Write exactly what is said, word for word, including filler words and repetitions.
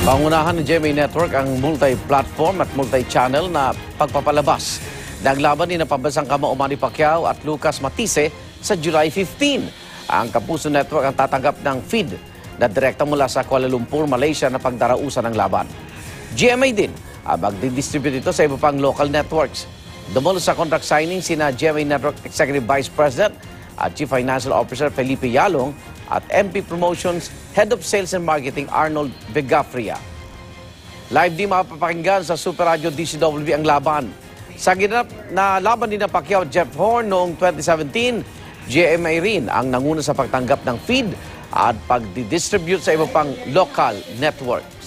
Pangunahan ng G M A Network ang multi-platform at multi-channel na pagpapalabas ng laban ni pambansang kamao Manny Pacquiao at Lucas Matisse sa July fifteenth. Ang Kapuso Network ang tatanggap ng feed na direkta mula sa Kuala Lumpur, Malaysia na pagdarausan ng laban. G M A din ang magdidistribute ito sa iba pang local networks. Dumalo sa contract signing sina G M A Network Executive Vice President at Chief Financial Officer Felipe Yalong at M P Promotions Head of Sales and Marketing Arnold Begafria. Live din mapapakinggan sa Super Radyo D C W B ang laban. Sa ginap na laban ni Pacquiao at Jeff Horn noong twenty seventeen, G M A rin ang nanguna sa pagtanggap ng feed at pagdidistribute sa iba pang local network.